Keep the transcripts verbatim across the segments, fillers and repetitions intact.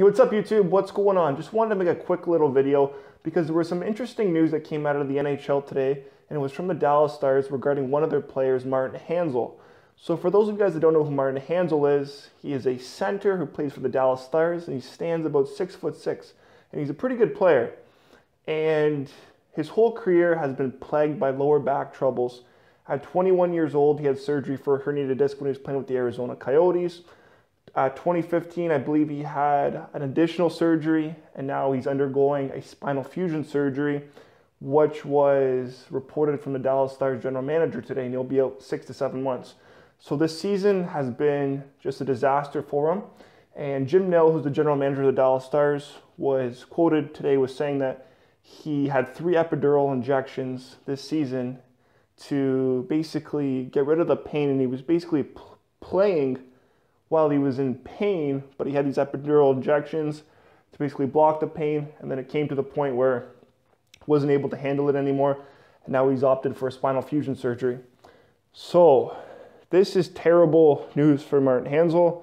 Hey, what's up YouTube? What's going on? Just wanted to make a quick little video because there was some interesting news that came out of the N H L today, and it was from the Dallas Stars regarding one of their players, Martin Hanzal. So for those of you guys that don't know who Martin Hanzal is, he is a center who plays for the Dallas Stars, and he stands about six foot six, and he's a pretty good player. And his whole career has been plagued by lower back troubles. At twenty-one years old, he had surgery for a herniated disc when he was playing with the Arizona Coyotes. Uh, twenty fifteen, I believe he had an additional surgery, and now he's undergoing a spinal fusion surgery, which was reported from the Dallas Stars general manager today, and he'll be out six to seven months. So this season has been just a disaster for him. And Jim Nell, who's the general manager of the Dallas Stars, was quoted today was saying that he had three epidural injections this season to basically get rid of the pain, and he was basically pl- playing while he was in pain, but he had these epidural injections to basically block the pain, and then it came to the point where he wasn't able to handle it anymore, and now he's opted for a spinal fusion surgery. So this is terrible news for Martin Hanzal.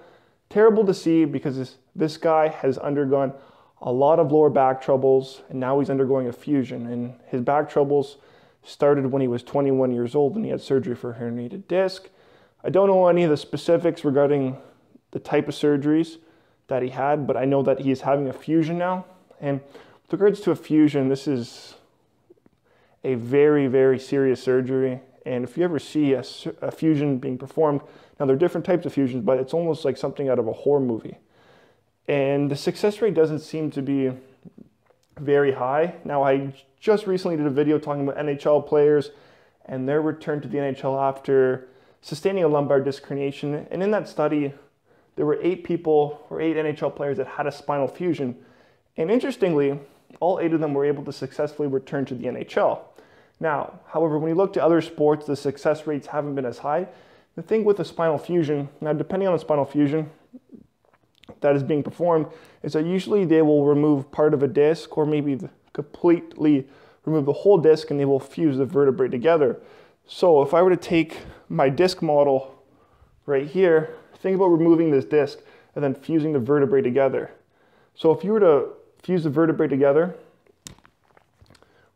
Terrible to see because this, this guy has undergone a lot of lower back troubles, and now he's undergoing a fusion, and his back troubles started when he was twenty-one years old and he had surgery for a herniated disc. I don't know any of the specifics regarding the type of surgeries that he had, but I know that he is having a fusion now. And with regards to a fusion, this is a very, very serious surgery. And if you ever see a, a fusion being performed, now there are different types of fusions, but it's almost like something out of a horror movie. And the success rate doesn't seem to be very high. Now, I just recently did a video talking about N H L players and their return to the N H L after sustaining a lumbar disc herniation. And in that study, there were eight people or eight N H L players that had a spinal fusion. And interestingly, all eight of them were able to successfully return to the N H L. Now, however, when you look to other sports, the success rates haven't been as high. The thing with a spinal fusion, now depending on the spinal fusion that is being performed, is that usually they will remove part of a disc or maybe completely remove the whole disc, and they will fuse the vertebrae together. So if I were to take my disc model right here, think about removing this disc and then fusing the vertebrae together. So if you were to fuse the vertebrae together,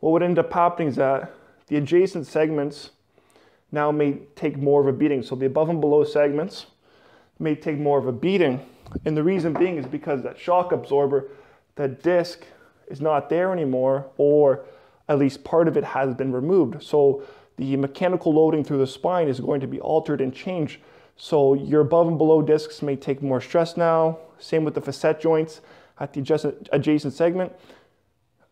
what would end up happening is that the adjacent segments now may take more of a beating. So the above and below segments may take more of a beating. And the reason being is because that shock absorber, that disc is not there anymore, or at least part of it has been removed. So the mechanical loading through the spine is going to be altered and changed. So your above and below discs may take more stress now. Same with the facet joints at the adjacent, adjacent segment.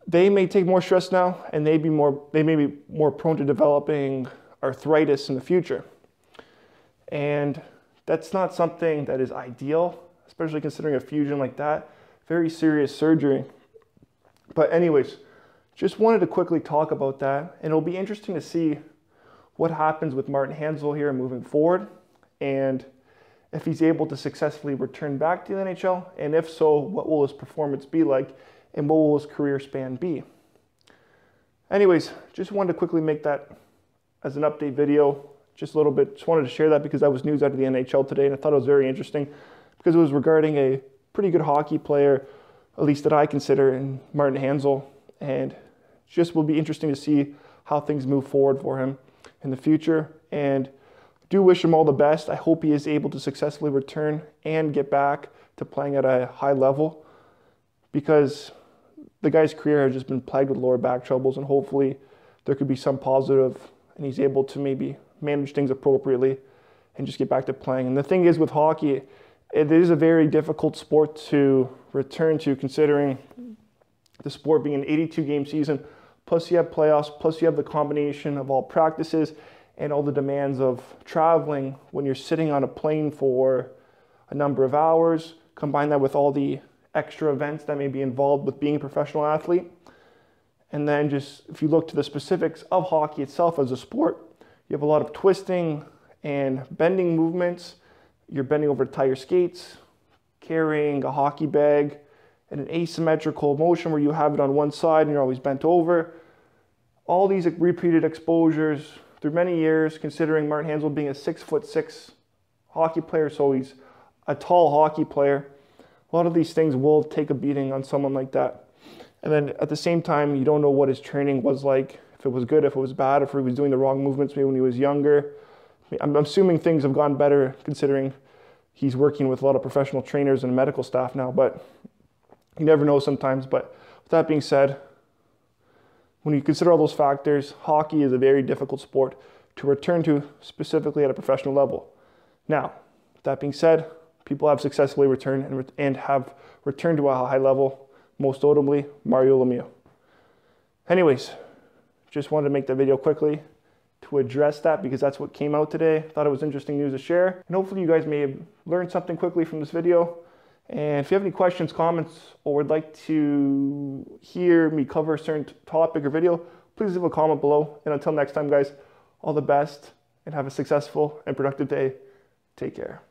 They may take more stress now, and they be more, they may be more prone to developing arthritis in the future. And that's not something that is ideal, especially considering a fusion like that. Very serious surgery. But anyways, just wanted to quickly talk about that. And it'll be interesting to see what happens with Martin Hanzal here moving forward, and if he's able to successfully return back to the N H L, and if so, what will his performance be like, and what will his career span be? Anyways, just wanted to quickly make that as an update video, just a little bit, just wanted to share that because that was news out of the N H L today, and I thought it was very interesting because it was regarding a pretty good hockey player, at least that I consider, in Martin Hanzal, and just will be interesting to see how things move forward for him in the future. And do wish him all the best. I hope he is able to successfully return and get back to playing at a high level, because the guy's career has just been plagued with lower back troubles, and hopefully there could be some positive and he's able to maybe manage things appropriately and just get back to playing. And the thing is with hockey, it is a very difficult sport to return to, considering the sport being an eighty-two game season, plus you have playoffs, plus you have the combination of all practices and all the demands of traveling when you're sitting on a plane for a number of hours. Combine that with all the extra events that may be involved with being a professional athlete. And then just, if you look to the specifics of hockey itself as a sport, you have a lot of twisting and bending movements. You're bending over to tie your skates, carrying a hockey bag, and an asymmetrical motion where you have it on one side and you're always bent over. All these repeated exposures through many years, considering Martin Hanzal being a six foot six hockey player, so he's a tall hockey player, a lot of these things will take a beating on someone like that. And then at the same time, you don't know what his training was like, if it was good, if it was bad, if he was doing the wrong movements maybe when he was younger. I'm assuming things have gone better considering he's working with a lot of professional trainers and medical staff now, but you never know sometimes. But with that being said, when you consider all those factors, hockey is a very difficult sport to return to, specifically at a professional level. Now, with that being said, people have successfully returned and, re and have returned to a high level, most notably Mario Lemieux. Anyways, just wanted to make that video quickly to address that because that's what came out today. Thought it was interesting news to share, and hopefully you guys may have learned something quickly from this video. And if you have any questions, comments, or would like to hear me cover a certain topic or video, please leave a comment below. And until next time, guys, all the best and have a successful and productive day. Take care.